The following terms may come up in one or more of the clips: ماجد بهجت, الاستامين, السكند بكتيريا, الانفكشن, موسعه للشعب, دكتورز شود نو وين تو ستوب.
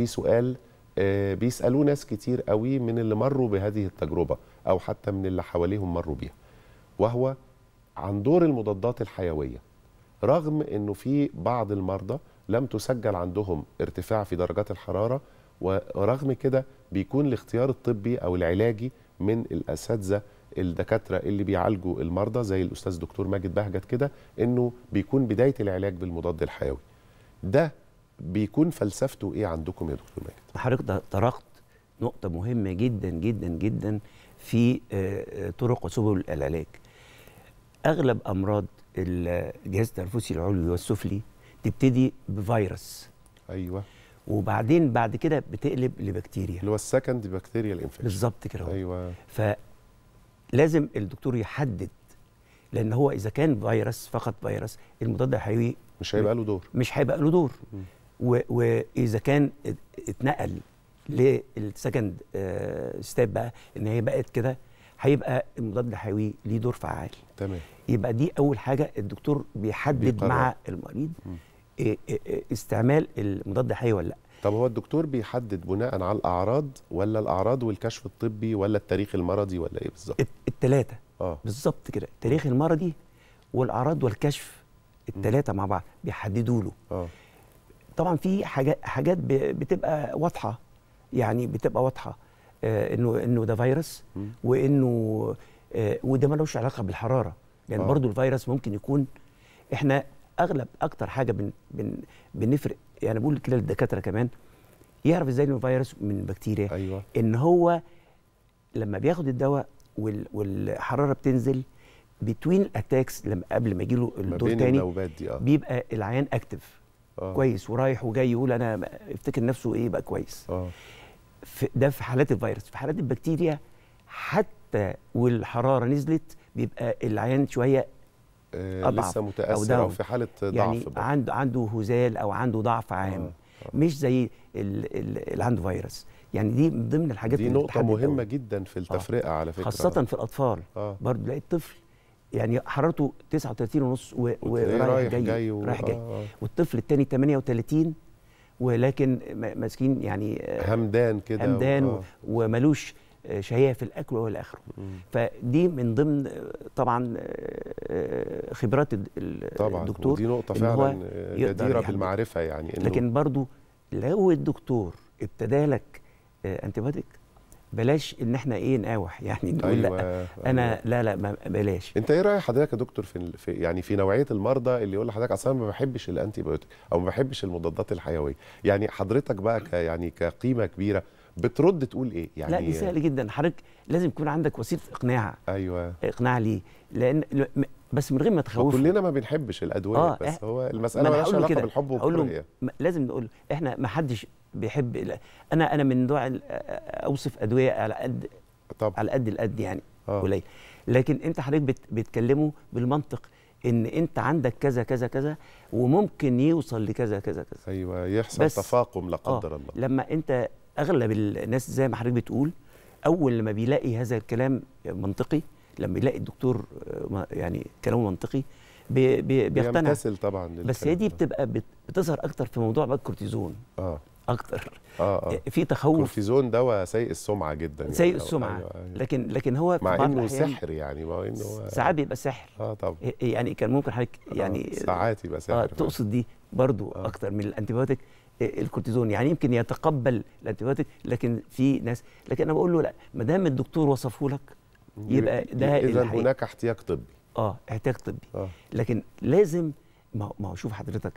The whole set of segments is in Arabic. في سؤال بيسألوه ناس كتير قوي من اللي مروا بهذه التجربة أو حتى من اللي حواليهم مروا بيها، وهو عن دور المضادات الحيوية. رغم أنه في بعض المرضى لم تسجل عندهم ارتفاع في درجات الحرارة، ورغم كده بيكون الاختيار الطبي أو العلاجي من الأساتذة الدكاترة اللي بيعالجوا المرضى زي الأستاذ دكتور ماجد بهجت كده، أنه بيكون بداية العلاج بالمضاد الحيوي. ده بيكون فلسفته إيه عندكم يا دكتور ماجد؟ حضرتك طرقت نقطة مهمة جدا جدا جدا في طرق وسبل العلاج. أغلب أمراض الجهاز التنفسي العلوي والسفلي تبتدي بفيروس، أيوه، وبعدين بعد كده بتقلب لبكتيريا اللي هو السكند بكتيريا الانفكشن بالظبط كده، أيوه. فلازم الدكتور يحدد، لأن هو إذا كان فيروس فقط فيروس المضاد الحيوي مش هيبقى له دور، مش هيبقى له دور، وإذا كان اتنقل للسكند ستيب بقى إن هي بقت كده هيبقى المضاد الحيوي ليه دور فعال. تمام. يبقى دي أول حاجة الدكتور بيحدد مع المريض استعمال المضاد الحيوي ولا لأ. طب هو الدكتور بيحدد بناء على الأعراض ولا الأعراض والكشف الطبي ولا التاريخ المرضي ولا إيه بالظبط؟ التلاتة بالظبط كده، التاريخ المرضي والأعراض والكشف، التلاتة مع بعض بيحددوا له. طبعا في حاجات بتبقى واضحة، يعني بتبقى واضحة انه ده فيروس، وانه وده ملوش علاقه بالحراره، يعني برضو الفيروس ممكن يكون. احنا اغلب اكتر حاجه بنفرق، يعني بقول كده للدكاتره كمان يعرف ازاي انه فيروس من بكتيريا، أيوة. ان هو لما بياخد الدواء والحراره بتنزل بتوين الاتاكس، لما قبل ما يجيله الدور تاني بيبقى العيان اكتف كويس ورايح وجاي، يقول انا افتكر نفسه ايه بقى كويس. ده في حالات الفيروس. في حالات البكتيريا حتى والحرارة نزلت بيبقى العيان شوية أضعف لسه متأثر أو في حالة ضعف، يعني عنده هزال أو عنده ضعف عام، مش زي اللي عنده فيروس. يعني دي من ضمن الحاجات دي نقطة مهمة جدا في التفرقة على فكرة، خاصة في الأطفال. برضه تلاقي الطفل يعني حرارته 39.5 ورايح جاي ورايح جاي، والطفل الثاني 38 ولكن مسكين يعني همدان كده، همدان وملوش شهية في الأكل ولا آخره. فدي من ضمن طبعا خبرات الدكتور، دي نقطة فعلا جديرة بالمعرفة، يعني إنه لكن برضو لو الدكتور ابتدى لك أنتيبيوتيك بلاش ان احنا ايه نقاوح، يعني نقول أيوة لا انا لا بلاش. انت ايه راي حضرتك يا دكتور في يعني في نوعيه المرضى اللي يقول لحضرتك اصلا ما بحبش الانتي بايوتيك او ما بحبش المضادات الحيويه؟ يعني حضرتك بقى يعني كقيمه كبيره بترد تقول ايه؟ يعني لا دي سهل جدا حضرتك، لازم يكون عندك وسيله اقناع، ايوه اقناع ليه، لان بس من غير ما تخوفه. كلنا ما بنحبش الادويه بس هو المساله مالهاش علاقه بالحب والكراهيه. لازم نقول احنا ما حدش بيحب، انا من نوع اوصف ادويه على قد طبعا، على قد القد يعني قليل، لكن انت حضرتك بتكلمه بالمنطق ان انت عندك كذا كذا كذا وممكن يوصل لكذا كذا كذا، ايوه يحصل تفاقم لا قدر الله. لما انت اغلب الناس زي ما حضرتك بتقول اول لما بيلاقي هذا الكلام منطقي، لما يلاقي الدكتور يعني كلامه منطقي بيقتنع، بيمتثل طبعا للكلام. بس هي دي بتبقى بتظهر اكتر في موضوع بقى الكورتيزون اكتر، في تخوف. الكورتيزون دواء سيء السمعه جدا، سيء السمعه، أيوة. لكن هو مع انه سحر، يعني مع انه ساعات بيبقى سحر طبعا، يعني كان ممكن حضرتك يعني ساعات يبقى سحر تقصد دي برضو اكتر من الانتيبيوتيك. الكورتيزون يعني يمكن يتقبل الانتيبيوتيك، لكن في ناس، لكن انا بقول له لا ما دام الدكتور وصفه لك يبقى ده اذا هناك احتياج طبي، احتياج طبي. لكن لازم ما هو شوف حضرتك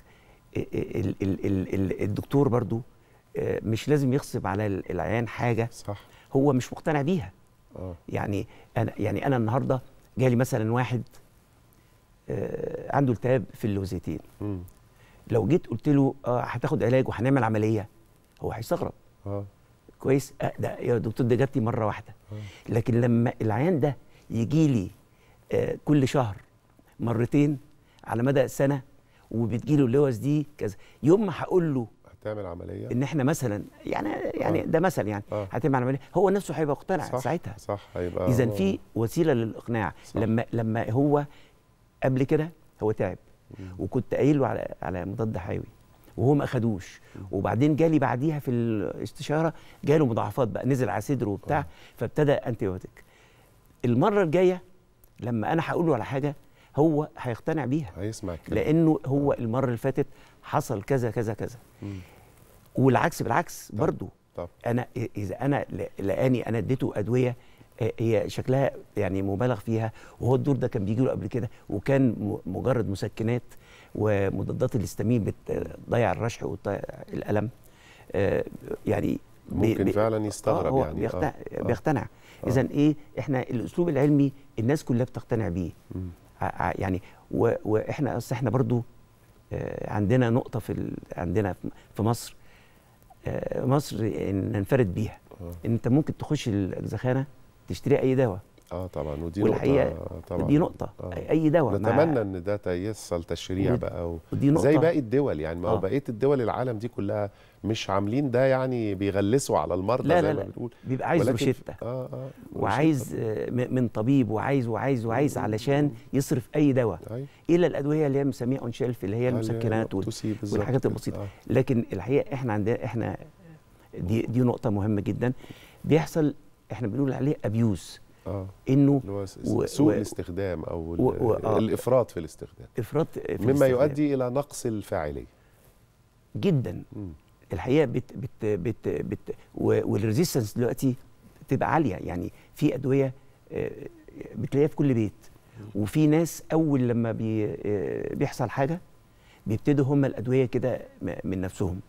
الدكتور برضو مش لازم يغصب على العيان حاجه صح هو مش مقتنع بيها. يعني انا النهارده جالي مثلا واحد عنده التهاب في اللوزيتين، لو جيت قلت له هتاخد علاج وهنعمل عمليه هو هيستغرب كويس، ده يا دكتور ده جات لي مره واحده. لكن لما العيان ده يجي لي كل شهر مرتين على مدى السنه وبتجي له اللوز دي كذا، يوم ما هقول له هتعمل عمليه ان احنا مثلا يعني ده مثلا يعني هتعمل عمليه، هو نفسه هيبقى مقتنع ساعتها، صح هيبقى. اذا في وسيله للاقناع. لما هو قبل كده هو تعب وكنت قايل له على مضاد حيوي وهو ما اخدوش. وبعدين جالي بعديها في الاستشاره جاله مضاعفات بقى، نزل على صدره وبتاع، فابتدى انتيبيوتيك. المره الجايه لما انا هقول له على حاجه هو هيقتنع بيها، هيسمع كده، لانه هو المره اللي فاتت حصل كذا كذا كذا. والعكس بالعكس برضو. طب. انا اذا انا لاني انا اديته ادويه هي شكلها يعني مبالغ فيها، وهو الدور ده كان بيجي له قبل كده، وكان مجرد مسكنات ومضادات الاستامين بتضيع الرشح والالم، يعني ممكن فعلا يستغرب، يعني بيقتنع. اذا ايه، احنا الاسلوب العلمي الناس كلها بتقتنع بيه. يعني واحنا احنا برضو عندنا نقطه عندنا في مصر ننفرد بيها، ان انت ممكن تخش الاجزخانه تشتري اي دواء. طبعا، ودي نقطه، طبعا دي نقطه. اي دواء نتمنى ان ده يحصل تشريع بقى، زي باقي الدول. يعني ما هو بقيه الدول العالم دي كلها مش عاملين ده، يعني بيغلسوا على المرضى. لا زي ما بتقول، بيبقى عايز روشته وعايز من طبيب، وعايز وعايز وعايز علشان يصرف اي دواء، الا الادويه اللي هي بنسميها اون شيلف، اللي هي المسكنات والحاجات البسيطه. لكن الحقيقه احنا عندنا، احنا دي نقطه مهمه جدا، بيحصل احنا بنقول عليه ابيوز، انه سوء الاستخدام او الافراط في الاستخدام، مما يؤدي الى نقص الفاعليه جدا. الحقيقه بت بت بت بت والريزيستنس دلوقتي بتبقى عاليه، يعني في ادويه بتلاقيها في كل بيت، وفي ناس اول لما بيحصل حاجه بيبتدوا هم الادويه كده من نفسهم،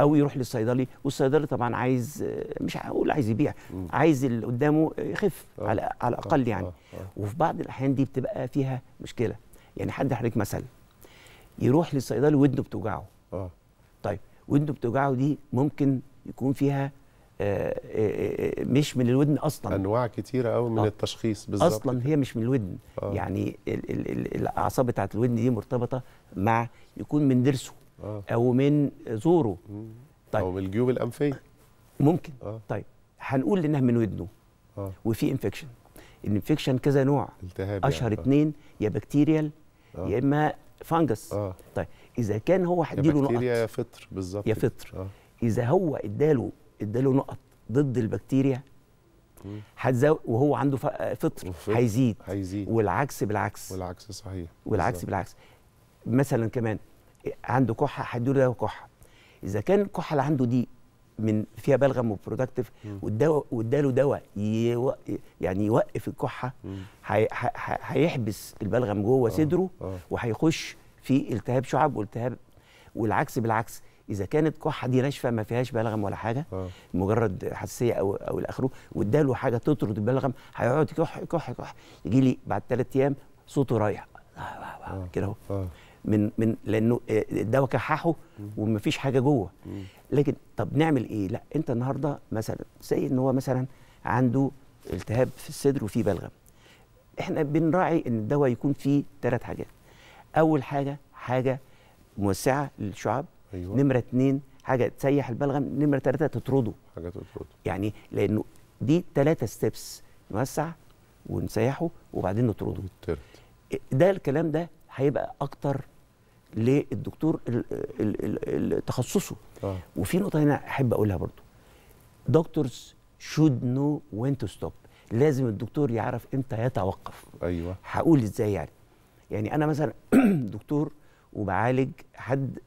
او يروح للصيدلي، والصيدلي طبعا عايز، مش هقول عايز يبيع، عايز اللي قدامه يخف على الاقل يعني. وفي بعض الاحيان دي بتبقى فيها مشكله، يعني حد حضرتك مثلا يروح للصيدلي ودنه بتوجعه، طيب ودنه بتوجعه دي ممكن يكون فيها مش من الودن اصلا، انواع كتيره قوي من التشخيص بالظبط، اصلا هي مش من الودن. يعني الاعصاب بتاعت الودن دي مرتبطه مع يكون من ضرسه او من زوره، طيب، او من الجيوب الانفيه ممكن. طيب هنقول انها من ودنه، وفي انفكشن. الانفكشن كذا نوع، اشهر اتنين يا بكتيريال يا اما فانجس. طيب اذا كان هو هيديله نقط، يا فطر بالظبط، يا فطر. اذا هو اداله نقط ضد البكتيريا هتزود، وهو عنده فطر هيزيد، والعكس بالعكس. والعكس صحيح، والعكس بالعكس. مثلا كمان عنده كحه هيديله دواء كحه، اذا كان الكحه اللي عنده دي من فيها بلغم وبرودكتيف، واداله دواء يعني يوقف الكحه، هيحبس البلغم جوه صدره، وهيخش في التهاب شعب والتهاب. والعكس بالعكس، اذا كانت كحه دي ناشفه ما فيهاش بلغم ولا حاجه، مجرد حساسيه او الاخره، واداله حاجه تطرد البلغم، هيقعد يكح يكح يكح، يجي لي بعد 3 ايام صوته رايح كده اهو، من لانه الدواء كححه ومفيش حاجه جوه. لكن طب نعمل ايه؟ لا، انت النهارده مثلا زي ان هو مثلا عنده التهاب في الصدر وفيه بلغم، احنا بنراعي ان الدواء يكون فيه 3 حاجات. اول حاجه موسعه للشعب، نمرة 2 حاجة تسيح البلغم، نمرة 3 تطرده، يعني لأنه دي 3 ستيبس، نوسع ونسيحه وبعدين نطرده. ده الكلام ده هيبقى أكتر للدكتور تخصصه. وفي نقطة هنا أحب أقولها برضو، دكتورز شود نو وين تو ستوب، لازم الدكتور يعرف إمتى يتوقف. هقول إزاي يعني أنا مثلا دكتور وبعالج حد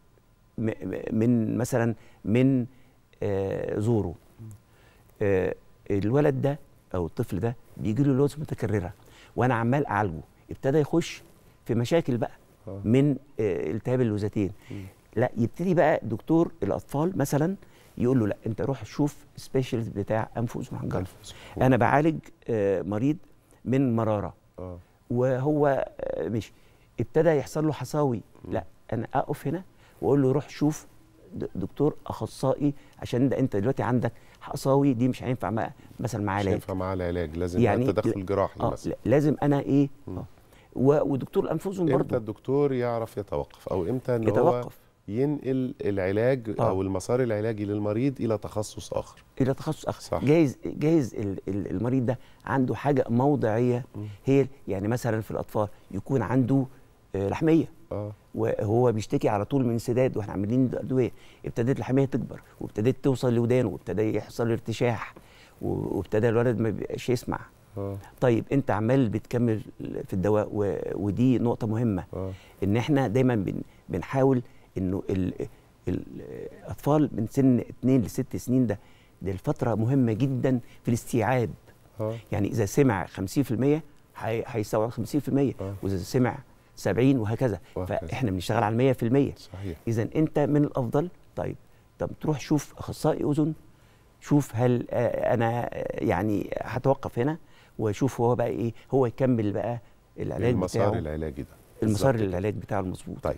من مثلا من زوره، الولد ده او الطفل ده بيجي له لوز متكرره، وانا عمال اعالجه، ابتدى يخش في مشاكل بقى من التهاب اللوزتين. لا، يبتدي بقى دكتور الاطفال مثلا يقول له لا، انت روح شوف سبيشالست بتاع انف واذن وحنجره، انا بعالج مريض من مراره وهو مش ابتدى يحصل له حصاوي، لا انا اقف هنا واقول له روح شوف دكتور اخصائي، عشان ده انت دلوقتي عندك حصاوي، دي مش هينفع مثلا مع علاج، مش هينفع مع العلاج، لازم يعني تدخل جراحي مثلا، لازم انا ايه. ودكتور الانفوزن برضه امتى الدكتور يعرف يتوقف، او امتى ان هو ينقل العلاج او المسار العلاجي للمريض الى تخصص اخر، صح. جايز المريض ده عنده حاجه موضعيه، هي يعني مثلا في الاطفال يكون عنده لحميه، وهو بيشتكي على طول من سداد واحنا عاملين ادويه، ابتدت الحميه تكبر وابتدت توصل لودانه وابتدى يحصل ارتشاح وابتدى الولد ما بيبقاش يسمع. طيب انت عمال بتكمل في الدواء ودي نقطه مهمه ان احنا دايما بنحاول انه الاطفال من سن 2 ل 6 سنين دي الفتره مهمه جدا في الاستيعاب. يعني اذا سمع 50% هيستوعب 50% واذا سمع 70 وهكذا. فاحنا بنشتغل على 100%. صحيح. اذا انت من الافضل طب تروح شوف اخصائي اذن، شوف هل انا يعني هتوقف هنا واشوف هو بقى ايه، هو يكمل بقى العلاج بتاعه، المسار العلاجي ده المسار العلاجي بتاعه المظبوط. طيب